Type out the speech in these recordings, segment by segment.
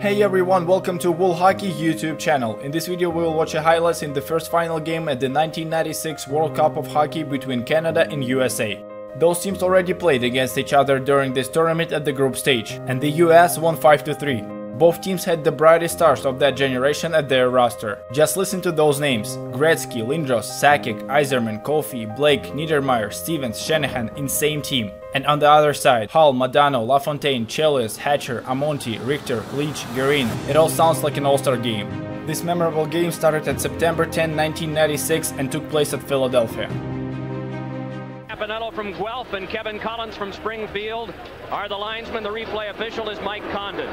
Hey everyone, welcome to Wolf Hockey YouTube channel. In this video we will watch the highlights in the first final game at the 1996 World Cup of Hockey between Canada and USA. Those teams already played against each other during this tournament at the group stage, and the US won 5-3. Both teams had the brightest stars of that generation at their roster. Just listen to those names: Gretzky, Lindros, Sakic, Yzerman, Coffey, Blake, Niedermayer, Stevens, Shanahan, insane team. And on the other side, Hall, Modano, LaFontaine, Chelios, Hatcher, Amonte, Richter, Leach, Guerin. It all sounds like an all-star game. This memorable game started at September 10, 1996 and took place at Philadelphia. Cappanetto from Guelph and Kevin Collins from Springfield are the linesmen. The replay official is Mike Condon.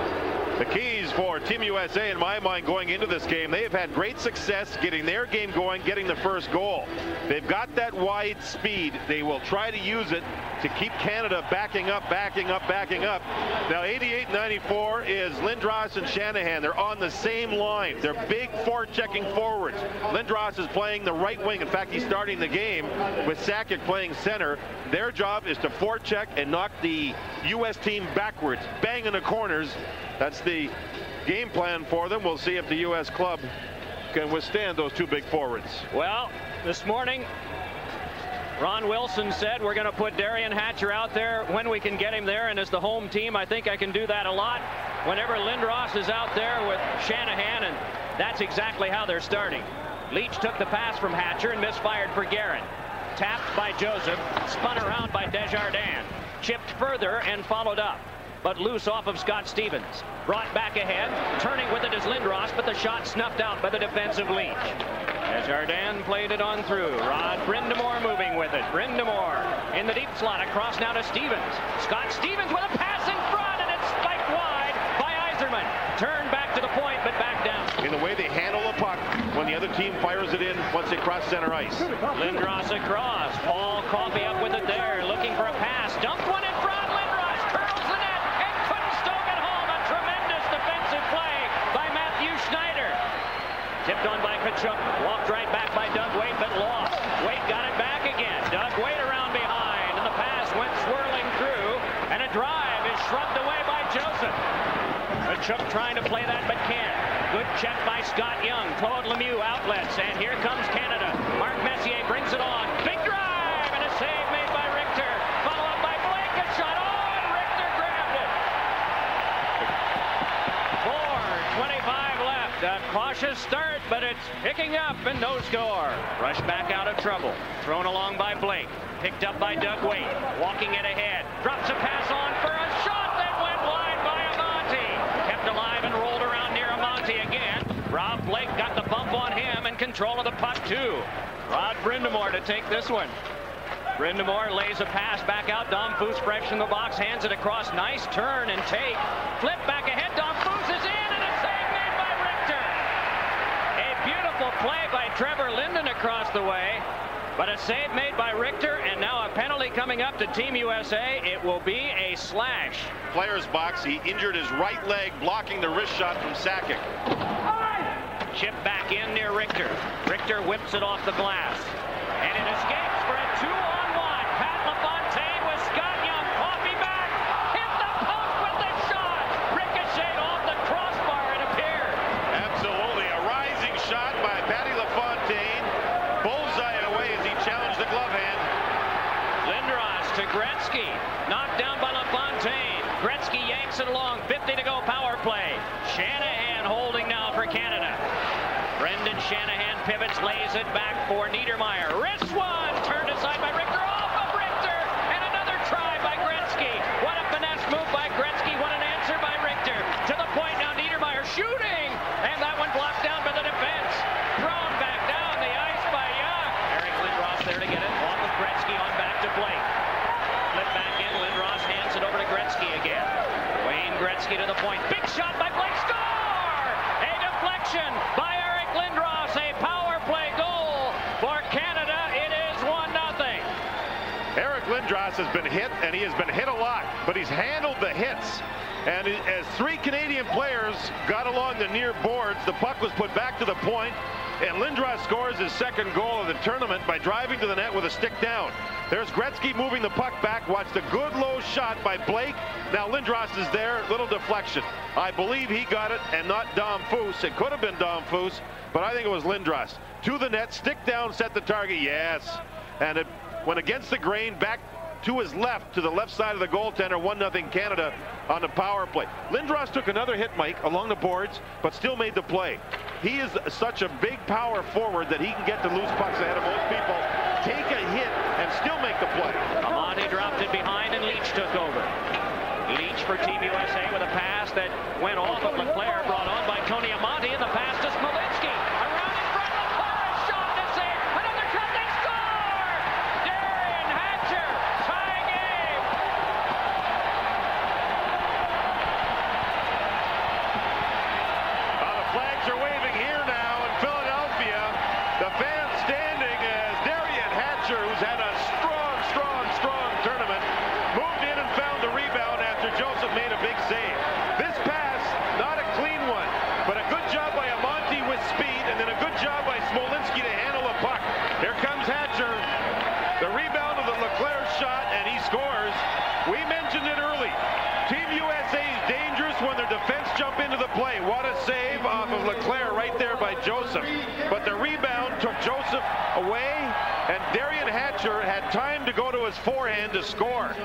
The keys for Team USA, in my mind, going into this game, they have had great success getting their game going, getting the first goal. They've got that wide speed. They will try to use it to keep Canada backing up. Now 88-94 is Lindros and Shanahan. They're on the same line. They're big forechecking forwards. Lindros is playing the right wing. In fact, he's starting the game with Sakic playing center. Their job is to forecheck and knock the U.S. team backwards, bang in the corners. That's the game plan for them. We'll see if the U.S. club can withstand those two big forwards. Well, this morning, Ron Wilson said, we're going to put Darren Hatcher out there when we can get him there, and as the home team, I think I can do that a lot whenever Lindros is out there with Shanahan, and that's exactly how they're starting. Leach took the pass from Hatcher and misfired for Guerin. Tapped by Joseph, spun around by Desjardins, chipped further and followed up, but loose off of Scott Stevens. Brought back ahead, turning with it is Lindros, but the shot snuffed out by the defensive Leach. Desjardins played it on through. Rod Brind'Amour moving with it. Brind'Amour in the deep slot, across now to Stevens. Scott Stevens with a pass in front, and it's spiked wide by Yzerman. Turned back to the point, but back down. In the way they handle the puck when the other team fires it in once they cross center ice. Lindros across. Paul Coffey up with it there, looking for a pass. Dumped one in front. Lindros curls the net and couldn't stoke it home. A tremendous defensive play by Matthew Schneider. Tipped on by Tkachuk, walked right back by Doug Weight, but lost. Weight got it back again. Doug Weight around behind, and the pass went swirling through, and a drive is shrugged away by Joseph. Tkachuk trying to play that, but can't. Good check by Scott Young. Claude Lemieux outlets, and here comes Canada. Mark Messier brings it on. Big drive, and a save made by Richter. Follow up by Blake, a shot on, and Richter grabbed it. 4:25 left. A cautious start, but it's picking up and no score. Rush back out of trouble. Thrown along by Blake. Picked up by Doug Weight. Walking it ahead. Drops a pass on for a shot that went wide by Amonte. Kept alive and rolled around near Amonte again. Rob Blake got the bump on him and control of the puck too. Rod Brind'Amour to take this one. Brind'Amour lays a pass back out. Damphousse fresh in the box. Hands it across. Nice turn and take. Flip back ahead. Damphousse is in. Play by Trevor Linden across the way, but a save made by Richter, and now a penalty coming up to Team USA. It will be a slash. Player's box, he injured his right leg blocking the wrist shot from Sakic. Chip back in near Richter. Richter whips it off the glass, and it escapes for a 2-on-1. Pat LaFontaine with Scott Young. Coffey back, hit the post with the shot. Ricocheted off the crossbar, it appeared. Absolutely a rising shot by to Gretzky, knocked down by LaFontaine. Gretzky yanks it along, 50 to go, power play. Shanahan holding now for Canada. Brendan Shanahan pivots, lays it back for Niedermayer. Wrist one, turned aside by Richter, off of Richter, and another try by Gretzky. What a finesse move by Gretzky, what an answer by Richter. To the point now, Niedermayer shooting, and that one blocked down by the defense. Thrown back down the ice by Young. Eric Lindros there to get it, along with Gretzky on back to Blake. Gretzky again. Wayne Gretzky to the point. Big shot by Blake. Score! A deflection by Eric Lindros. A power play goal for Canada. It is 1-0. Eric Lindros has been hit, and he has been hit a lot, but he's handled the hits. And as three Canadian players got along the near boards, the puck was put back to the point, and Lindros scores his second goal of the tournament by driving to the net with a stick down. There's Gretzky moving the puck back. Watch the good low shot by Blake. Now Lindros is there. Little deflection. I believe he got it and not Damphousse. It could have been Damphousse, but I think it was Lindros. To the net, stick down, set the target. Yes. And it went against the grain, back to his left, to the left side of the goaltender. 1-0 Canada on the power play. Lindros took another hit, Mike, along the boards, but still made the play. He is such a big power forward that he can get to loose pucks ahead of most people, take a hit, and still make the play. Amonte dropped it behind, and Leach took over. Leach for Team USA with a pass that went off of Leclerc, brought on by Tony Amonte, and the pass to Smolinski. Who's had a strong tournament, moved in and found the rebound after Joseph made a big save. This pass, not a clean one, but a good job by Amonte with speed, and then a good job by Smolinski to handle the puck. Here comes Hatcher, the rebound of the Leclerc shot, and he scores. We mentioned it early. Team USA is dangerous when their defense jump into the play. What a save off of Leclerc right there by Joseph. But the rebound took Joseph away, and Darien Hatcher had time to go to his forehand to score.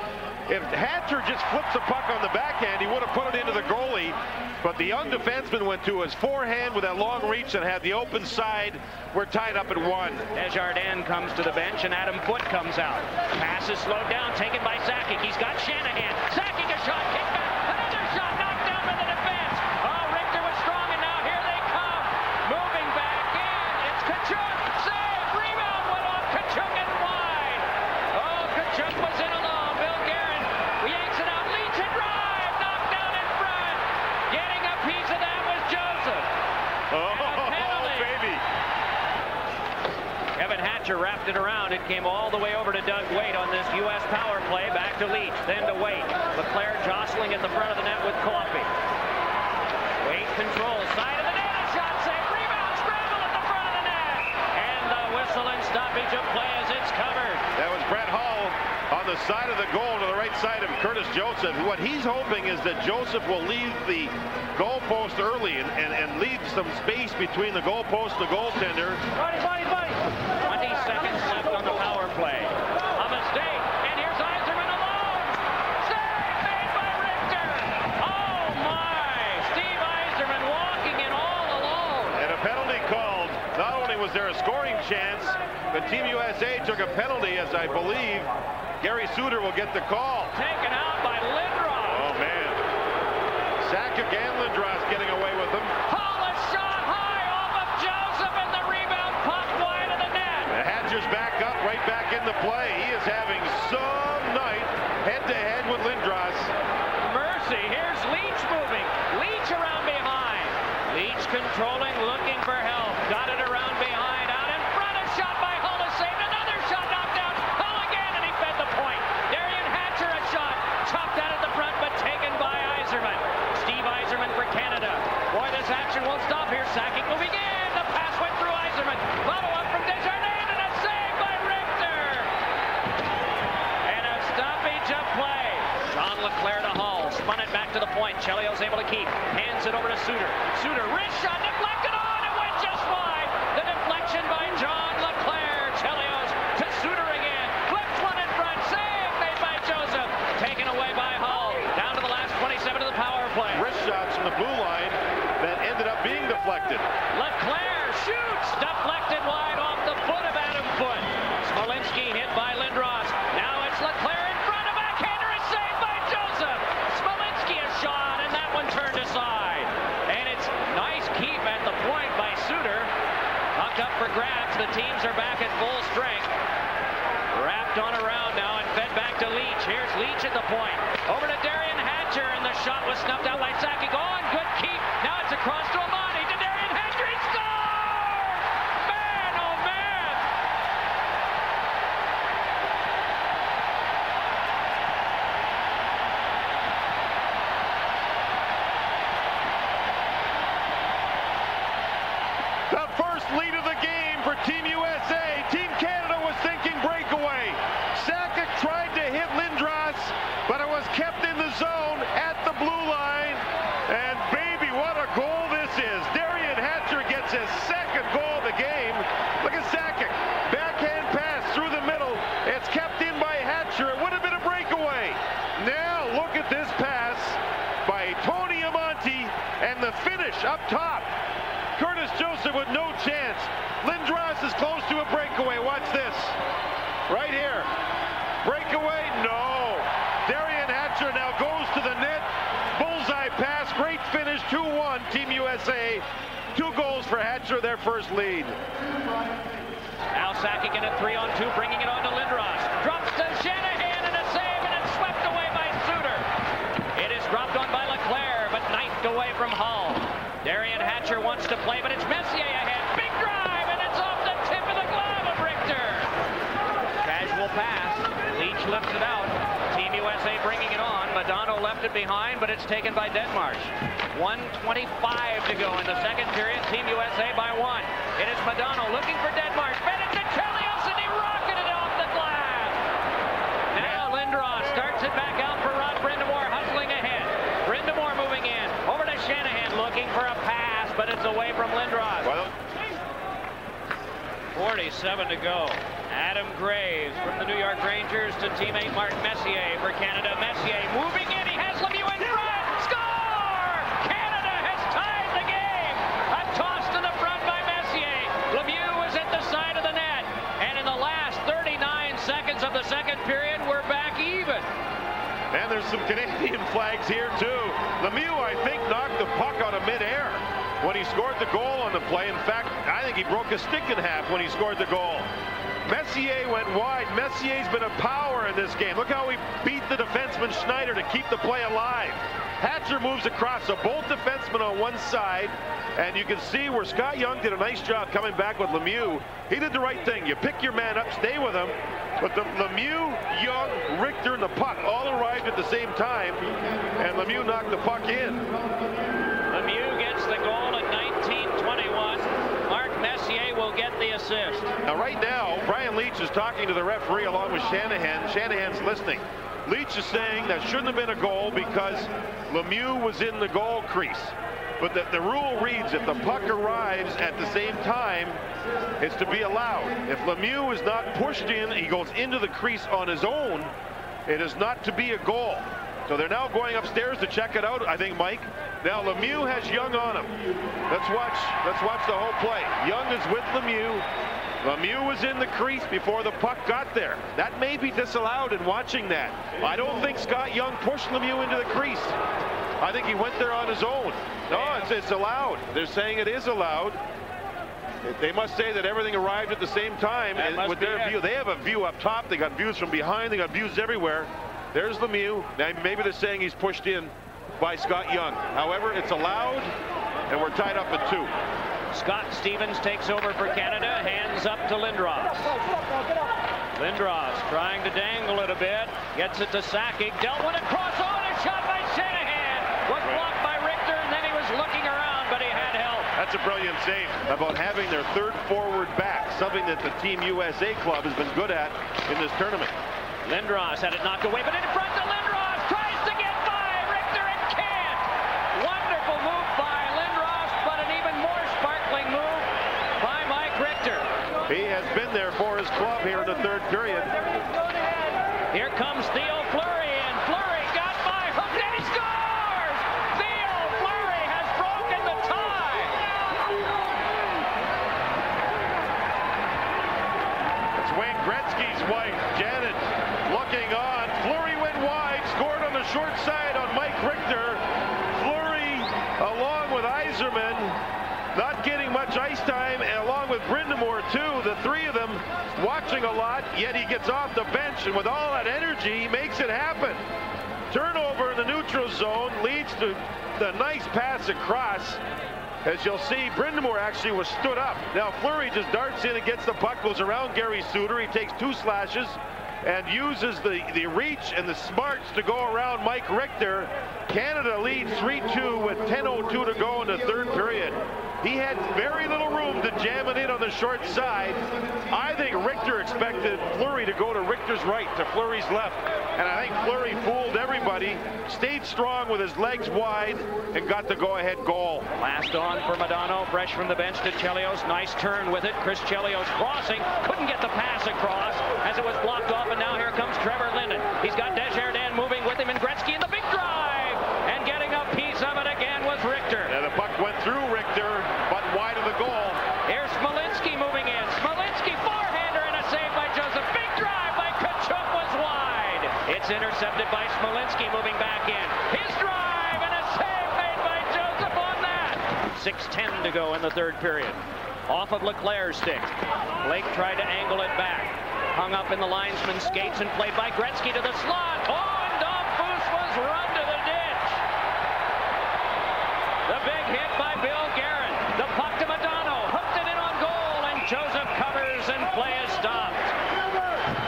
If Hatcher just flips the puck on the backhand, he would have put it into the goalie, but the young defenseman went to his forehand with that long reach and had the open side. We're tied up at 1. Desjardins comes to the bench, and Adam Foote comes out. Pass is slowed down, taken by Sakic. He's got Shanahan. Sakic, a shot, kick back. Another shot, knocked down by the defense. Oh, Richter was strong, and now here they come. Moving back in, it's Tkachuk. Wrapped it around. It came all the way over to Doug Weight on this U.S. power play. Back to Leach, then to Weight. Leclerc jostling at the front of the net with Coffey. Weight controls side of the net. A shot save. Rebound scramble at the front of the net. And the whistle and stoppage of play as it's covered. That was Brett Hull on the side of the goal to the right side of Curtis Joseph. What he's hoping is that Joseph will leave the goalpost early and leave some space between the goalpost and the goaltender. Buddy, buddy, buddy. 20 seconds left on the power play. A mistake, and here's Yzerman alone. Save made by Richter. Oh my! Steve Yzerman walking in all alone. And a penalty called. Not only was there a scoring chance, but Team USA took a penalty, as I believe Gary Suter will get the call. Taken out by Lindros. Oh man! Sakic and Lindros getting away with them. Back up, right back in the play. He is having some night head-to-head with Lindros. Mercy, here's Leach moving. Leach around behind. Leach controlling, looking for help. Got it around behind, out in front. A shot by Hull is saved. Another shot knocked down. Hull again, and he fed the point. Darien Hatcher, a shot. Chopped out at the front, but taken by Yzerman. Steve Yzerman for Canada. Boy, this action won't stop here. Sakic moving in. The pass went through Yzerman. Follow up from Desjardins. Leclerc to Hull, spun it back to the point. Chelios able to keep, hands it over to Suter. Suter, wrist shot, deflected on, it went just wide. The deflection by John Leclerc. Chelios to Suter again, flips one in front, save made by Joseph, taken away by Hull. Down to the last 27 of the power play. Wrist shots from the blue line that ended up being deflected. Leclerc shoots, deflected wide off the foot of Adam Foote. Smolinski hit by Lindros. Now it's Leclerc. Up for grabs, the teams are back at full strength. Wrapped on around now and fed back to Leach. Here's Leach at the point. Over to Darien Hatcher, and the shot was snuffed out by Sakic. On, good keep. Now it's across to Amonte to Darien Hatcher. He scores! Man, oh man! The first lead of the game for Team USA. Team Canada was thinking breakaway. and the finish up top. Curtis Joseph with no chance. Lindros is close to a breakaway. Watch this. Right here. Breakaway, no. Darian Hatcher now goes to the net. Bullseye pass, great finish, 2-1, Team USA. 2 goals for Hatcher, their first lead. Now Sakic in a 3-on-2, bringing it on to Lindros. Drops to Shanahan and a save, and it's swept away by Suter. It is dropped on by Leclerc, but knifed away from Hull. Darian Hatcher wants to play, but it's Messier ahead. Big drive, and it's off the tip of the glove of Richter. Casual pass. Leach lifts it out. Team USA bringing it on. Modano left it behind, but it's taken by Denmark. 1:25 to go in the second period. Team USA by 1. It is Modano looking for Denmark. Fed it to Chelios, and he rocketed it off the glass. Now Lindros starts it back out for Rod Brind'Amour, hustling ahead. Brind'Amour moving in. Over to Shanahan, looking for a pass, but it's away from Lindros. Well, 47 to go. Adam Graves from the New York Rangers to teammate Mark Messier for Canada. Messier moving in. He has Lemieux in front. Score! Canada has tied the game. A toss to the front by Messier. Lemieux was at the side of the net. And in the last 39 seconds of the second period, we're back even. And there's some Canadian flags here, too. Lemieux, I think, knocked the puck out of midair when he scored the goal on the play. In fact, I think he broke his stick in half when he scored the goal. Messier went wide. Messier's been a power in this game. Look how he beat the defenseman Schneider to keep the play alive. Hatcher moves across, so both defensemen on one side, and you can see where Scott Young did a nice job coming back with Lemieux. He did the right thing. You pick your man up, stay with him, but the Lemieux, Young, Richter, and the puck all arrived at the same time, and Lemieux knocked the puck in. Lemieux gets the goal at 19:21. Messier will get the assist. Now, right now, Brian Leetch is talking to the referee along with Shanahan. Shanahan's listening. Leetch is saying that shouldn't have been a goal because Lemieux was in the goal crease. But the rule reads if the puck arrives at the same time, it's to be allowed. If Lemieux is not pushed in, he goes into the crease on his own, it is not to be a goal. So they're now going upstairs to check it out, I think, Mike. Now Lemieux has Young on him. Let's watch the whole play. Young is with Lemieux. Lemieux was in the crease before the puck got there. That may be disallowed in watching that. I don't think Scott Young pushed Lemieux into the crease. I think he went there on his own. No, it's allowed. They're saying it is allowed. They must say that everything arrived at the same time with their view. They have a view up top. They got views from behind. They got views everywhere. There's Lemieux. Now maybe they're saying he's pushed in by Scott Young. However, it's allowed, and we're tied up at 2. Scott Stevens takes over for Canada, hands up to Lindros. Lindros trying to dangle it a bit, gets it to Sakic, dealt with a crossover, a shot by Shanahan, was blocked by Richter, and then he was looking around, but he had help. That's a brilliant save about having their third forward back, something that the Team USA club has been good at in this tournament. Lindros had it knocked away, but in front to Lindros, tries to get by Richter and can't. Wonderful move by Lindros, but an even more sparkling move by Mike Richter. He has been there for his club here in the third period. Here comes Theo Fleury, and Fleury got by Hooked, and he scores! Theo Fleury has broken the tie. It's Wayne Gretzky's wife, Janet, looking on. Fleury went wide, scored on the short side on Mike Richter. Fleury, along with Yzerman, not getting much ice time, and along with Brind'Amour, too. The three of them watching a lot, yet he gets off the bench, and with all that energy, he makes it happen. Turnover in the neutral zone leads to the nice pass across. As you'll see, Brind'Amour actually was stood up. Now Fleury just darts in and gets the puck, goes around Gary Suter. He takes 2 slashes and uses the reach and the smarts to go around Mike Richter. Canada leads 3-2 with 10:02 to go in the third period. He had very little room to jam it in on the short side. I think Richter expected Fleury to go to Richter's right, to Fleury's left. And I think Fleury fooled everybody, stayed strong with his legs wide, and got the go-ahead goal. Last on for Modano, fresh from the bench to Chelios. Nice turn with it. Chris Chelios crossing. Couldn't get the pass across as it was blocked off. And now here comes Trevor Linden. He's got Desjardins moving with him, and Gretzky in the big drive. And getting a piece of it again was Richter. Richter, but wide of the goal. Here's Smolinski moving in. Smolinski forehander and a save by Joseph. Big drive by Tkachuk was wide. It's intercepted by Smolinski moving back in. His drive and a save made by Joseph on that. 6:10 to go in the third period. Off of Leclerc's stick. Blake tried to angle it back. Hung up in the linesman's skates and played by Gretzky to the slot. Oh, and Damphousse was run to the ditch. The big hit by Bill Guerin. The puck to Modano. Hooked it in on goal, and Joseph covers and play is stopped.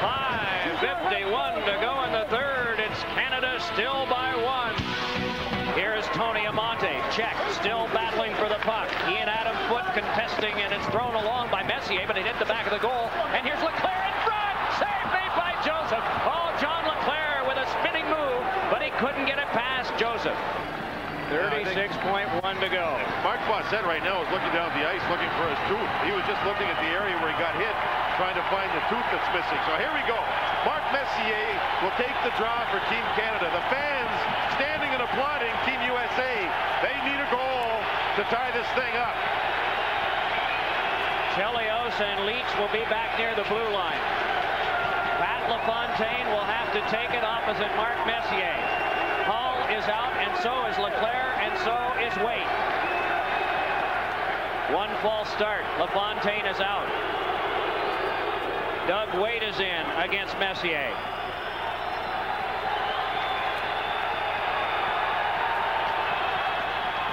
5:51 to go in the third. It's Canada still by one. Here's Tony Amonte. Check. Still battling for the puck. He and Adam Foote contesting, and it's thrown along by Messier, but it hit the back of the goal. And here's Leclerc in front. Saved by Joseph. Oh, John Leclerc with a spinning move, but he couldn't get it past Joseph. 36.1 to go. Mark Bossette right now is looking down the ice, looking for his tooth. He was just looking at the area where he got hit, trying to find the tooth that's missing. So here we go. Mark Messier will take the draw for Team Canada. The fans standing and applauding Team USA. They need a goal to tie this thing up. Chelios and Leach will be back near the blue line. Pat LaFontaine will have to take it opposite Mark Messier. Hall is out, and so is Leclerc, and so is Weight. One false start. LaFontaine is out. Doug Weight is in against Messier.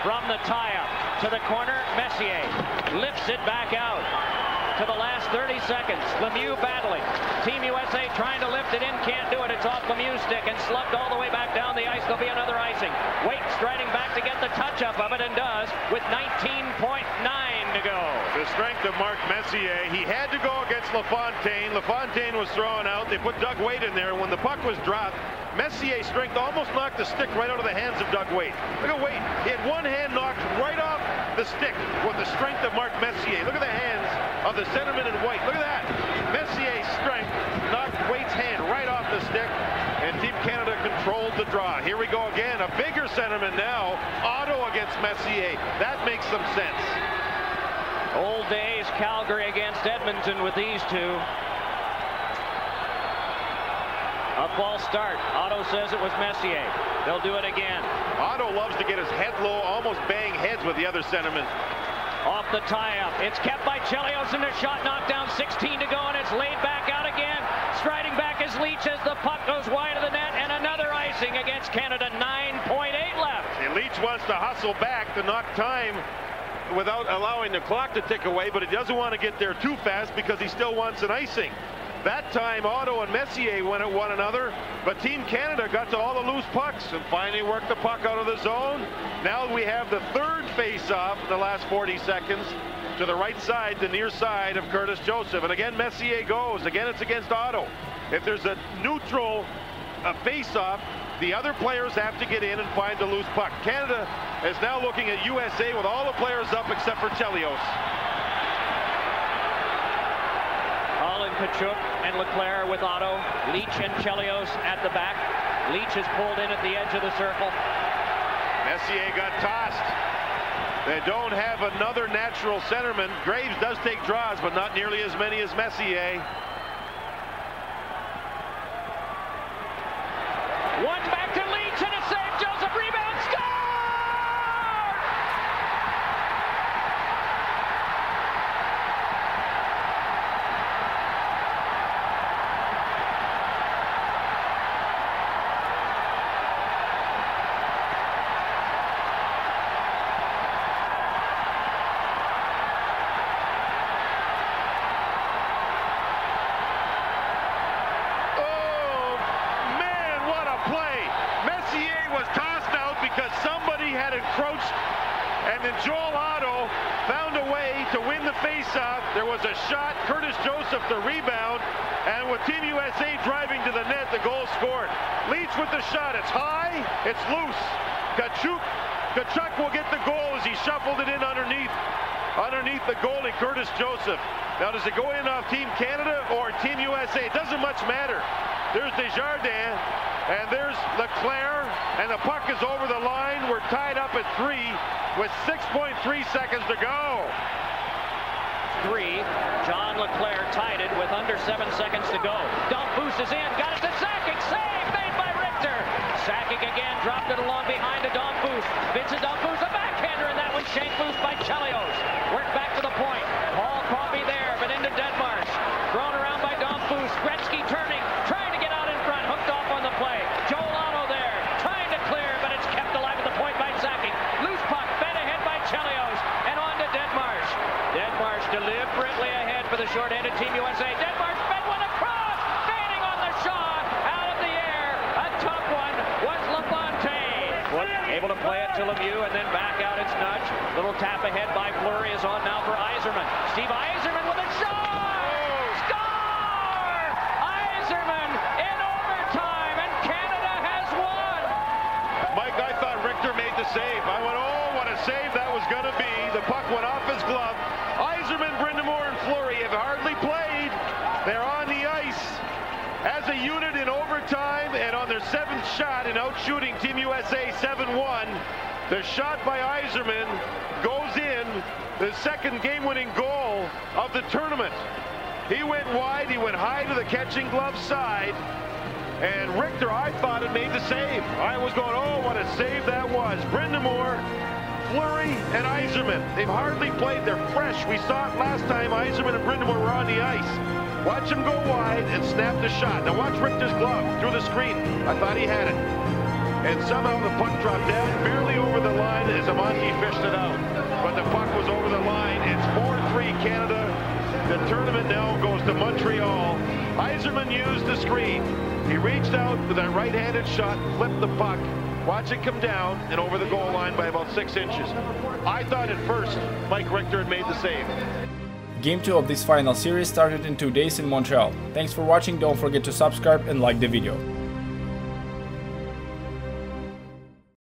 From the tie-up to the corner, Messier lifts it back out to the last 30 seconds. Lemieux battling. Team USA trying to lift it in, can't do it. It's off Lemieux's stick and slugged all the way back down the ice. There'll be another icing. Weight striding back to get the touch-up of it and does with 19.9 to go. The strength of Mark Messier. He had to go against LaFontaine. LaFontaine was thrown out. They put Doug Weight in there, and when the puck was dropped, Messier's strength almost knocked the stick right out of the hands of Doug Weight. Look at Weight. He had one hand knocked right off the stick with the strength of Mark Messier. Look at the hands of the centerman in white. Look at that. Messier's strength knocked Wait's hand right off the stick, and Team Canada controlled the draw. Here we go again. A bigger centerman now. Otto against Messier. That makes some sense. Old days Calgary against Edmonton with these two. A false start. Otto says it was Messier. They'll do it again. Otto loves to get his head low, almost bang heads with the other centerman. Off the tie-up. It's kept by Chelios, and their shot knocked down. 16 to go, and it's laid back out again. Striding back is Leach as the puck goes wide of the net, and another icing against Canada. 9.8 left. And Leach wants to hustle back to knock time without allowing the clock to tick away, but he doesn't want to get there too fast because he still wants an icing. That time, Otto and Messier went at one another, but Team Canada got to all the loose pucks and finally worked the puck out of the zone. Now we have the third face-off in the last 40 seconds to the right side, the near side of Curtis Joseph. And again, Messier goes. Again, it's against Otto. If there's a neutral face-off, the other players have to get in and find the loose puck. Canada is now looking at USA with all the players up except for Chelios. Tkachuk and Leclerc with Otto. Leach and Chelios at the back. Leach is pulled in at the edge of the circle. Messier got tossed. They don't have another natural centerman. Graves does take draws, but not nearly as many as Messier. One back to Leach and a save. Joseph rebound. Score! Curtis Joseph. Now, does it go in off Team Canada or Team USA? It doesn't much matter. There's Desjardins, and there's Leclerc, and the puck is over the line. We're tied up at 3 with 6.3 seconds to go. 3. John Leclerc tied it with under 7 seconds to go. Damphousse is in, got it to Sakic, save made by Richter. Sakic again dropped it along behind to Damphousse. Vincent Damphousse, a backhander, and that one shanked loose by Chelios. Worked back to the point. Paul Coffey there, but into Denmark's. Thrown around by Damphousse. Gretzky turning, trying to get out in front, hooked off on the play. Joel Otto there, trying to clear, but it's kept alive at the point by Sakic. Loose puck, fed ahead by Chelios, and on to Denmark's. Denmark's deliberately ahead for the shorthanded Team USA. Denmark's fed one across, fading on the shot, out of the air. A tough one was LaFontaine. Able to play it to Lemieux, and then back out it's nudge. Little tap ahead by Fleury is on now for Yzerman. Steve Yzerman with a shot! Score! Yzerman in overtime, and Canada has won! Mike, I thought Richter made the save. I went, oh, what a save that was going to be. The puck went off his glove. Yzerman, Brind'Amour, and Fleury have hardly played. They're on the ice as a unit in overtime, and on their 7th shot in outshooting Team USA 7-1. The shot by Yzerman goes in, the second game-winning goal of the tournament. He went wide, he went high to the catching glove side, and Richter, I thought, had made the save. I was going, oh, what a save that was. Brind'Amour, Fleury, and Yzerman. They've hardly played, they're fresh. We saw it last time, Yzerman and Brind'Amour were on the ice. Watch him go wide and snap the shot. Now watch Richter's glove through the screen. I thought he had it. And somehow the puck dropped down, barely over the line as Amonte fished it out. But the puck was over the line. It's 4-3 Canada. The tournament now goes to Montreal. Yzerman used the screen. He reached out with that right-handed shot, flipped the puck. Watch it come down and over the goal line by about 6 inches. I thought at first Mike Richter had made the save. Game 2 of this final series started in 2 days in Montreal. Thanks for watching, don't forget to subscribe and like the video.